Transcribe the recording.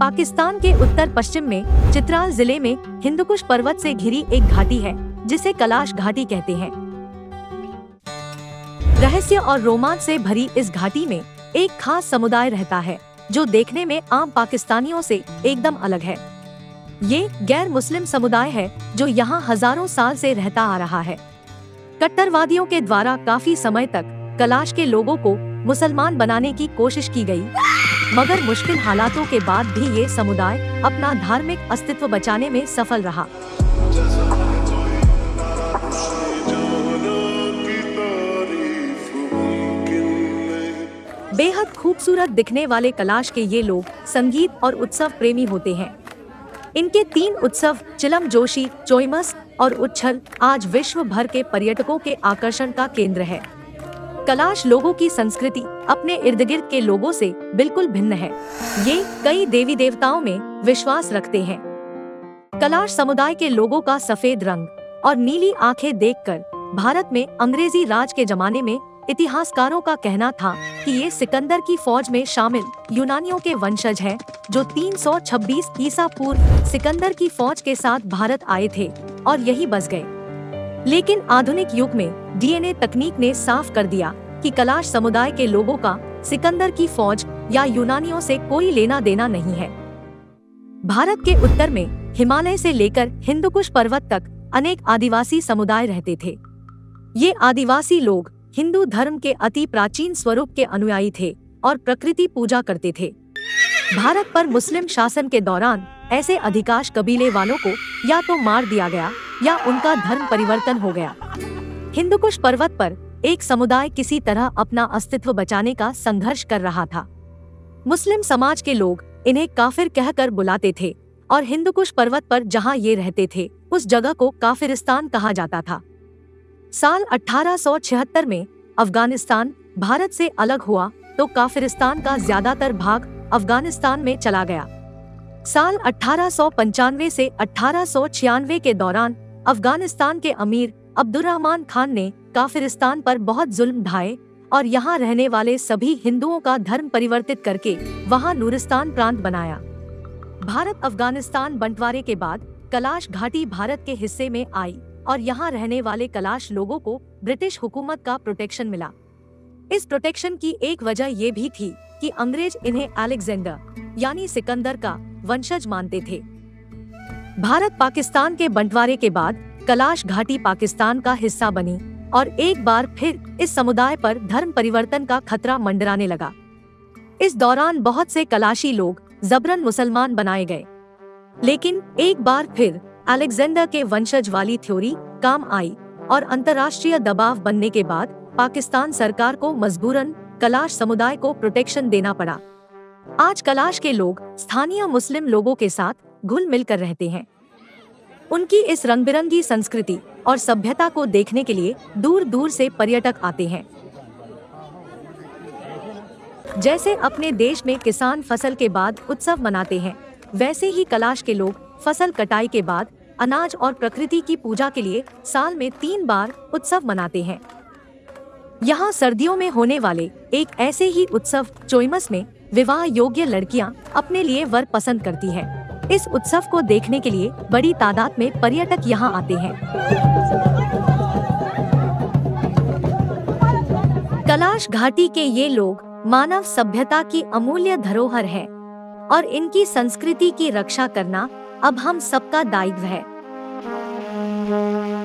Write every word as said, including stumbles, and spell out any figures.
पाकिस्तान के उत्तर पश्चिम में चित्राल जिले में हिंदुकुश पर्वत से घिरी एक घाटी है जिसे कलाश घाटी कहते हैं। रहस्य और रोमांच से भरी इस घाटी में एक खास समुदाय रहता है जो देखने में आम पाकिस्तानियों से एकदम अलग है। ये गैर मुस्लिम समुदाय है जो यहाँ हजारों साल से रहता आ रहा है। कट्टरवादियों के द्वारा काफी समय तक कलाश के लोगों को मुसलमान बनाने की कोशिश की गई, मगर मुश्किल हालातों के बाद भी ये समुदाय अपना धार्मिक अस्तित्व बचाने में सफल रहा। बेहद खूबसूरत दिखने वाले कलाश के ये लोग संगीत और उत्सव प्रेमी होते हैं। इनके तीन उत्सव चिलम जोशी, चोयमस और उच्छल आज विश्व भर के पर्यटकों के आकर्षण का केंद्र है। कलाश लोगों की संस्कृति अपने इर्द गिर्द के लोगों से बिल्कुल भिन्न है। ये कई देवी देवताओं में विश्वास रखते हैं। कलाश समुदाय के लोगों का सफेद रंग और नीली आँखें देखकर भारत में अंग्रेजी राज के जमाने में इतिहासकारों का कहना था कि ये सिकंदर की फौज में शामिल यूनानियों के वंशज हैं, जो तीन सौ छब्बीस ईसा पूर्व सिकंदर की फौज के साथ भारत आए थे और यही बस गए। लेकिन आधुनिक युग में डीएनए तकनीक ने साफ कर दिया कि कलाश समुदाय के लोगों का सिकंदर की फौज या यूनानियों से कोई लेना देना नहीं है। भारत के उत्तर में हिमालय से लेकर हिंदुकुश पर्वत तक अनेक आदिवासी समुदाय रहते थे। ये आदिवासी लोग हिंदू धर्म के अति प्राचीन स्वरूप के अनुयायी थे और प्रकृति पूजा करते थे। भारत पर मुस्लिम शासन के दौरान ऐसे अधिकांश कबीले वालों को या तो मार दिया गया या उनका धर्म परिवर्तन हो गया। हिंदुकुश पर्वत पर एक समुदाय किसी तरह अपना अस्तित्व बचाने का संघर्ष कर रहा था। मुस्लिम समाज के लोग इन्हें काफिर कहकर बुलाते थे और हिंदुकुश पर्वत पर जहाँ ये रहते थे उस जगह को काफिरिस्तान कहा जाता था। साल अठारह सौ छिहत्तर में अफगानिस्तान भारत से अलग हुआ तो काफिरिस्तान का ज्यादातर भाग अफगानिस्तान में चला गया। साल अठारह सौ पंचानवे से अठारह सौ छियानवे के दौरान अफगानिस्तान के अमीर अब्दुल रहमान खान ने काफिरिस्तान पर बहुत जुल्म ढाए और यहाँ रहने वाले सभी हिंदुओं का धर्म परिवर्तित करके वहाँ नूरिस्तान प्रांत बनाया। भारत अफगानिस्तान बंटवारे के बाद कलाश घाटी भारत के हिस्से में आई और यहाँ रहने वाले कलाश लोगों को ब्रिटिश हुकूमत का प्रोटेक्शन मिला। इस प्रोटेक्शन की एक वजह ये भी थी कि अंग्रेज इन्हें अलेक्जेंडर यानी सिकंदर का वंशज मानते थे। भारत पाकिस्तान के बंटवारे के बाद कलाश घाटी पाकिस्तान का हिस्सा बनी और एक बार फिर इस समुदाय पर धर्म परिवर्तन का खतरा मंडराने लगा। इस दौरान बहुत से कलाशी लोग जबरन मुसलमान बनाए गए, लेकिन एक बार फिर अलेक्जेंडर के वंशज वाली थ्योरी काम आई और अंतर्राष्ट्रीय दबाव बनने के बाद पाकिस्तान सरकार को मजबूरन कलाश समुदाय को प्रोटेक्शन देना पड़ा। आज कलाश के लोग स्थानीय मुस्लिम लोगों के साथ घुल मिलकर रहते हैं। उनकी इस रंग बिरंगी संस्कृति और सभ्यता को देखने के लिए दूर दूर से पर्यटक आते हैं। जैसे अपने देश में किसान फसल के बाद उत्सव मनाते हैं, वैसे ही कलाश के लोग फसल कटाई के बाद अनाज और प्रकृति की पूजा के लिए साल में तीन बार उत्सव मनाते हैं। यहाँ सर्दियों में होने वाले एक ऐसे ही उत्सव चोयमस में विवाह योग्य लड़कियाँ अपने लिए वर पसंद करती हैं। इस उत्सव को देखने के लिए बड़ी तादाद में पर्यटक यहाँ आते हैं। कलाश घाटी के ये लोग मानव सभ्यता की अमूल्य धरोहर है और इनकी संस्कृति की रक्षा करना अब हम सबका दायित्व है।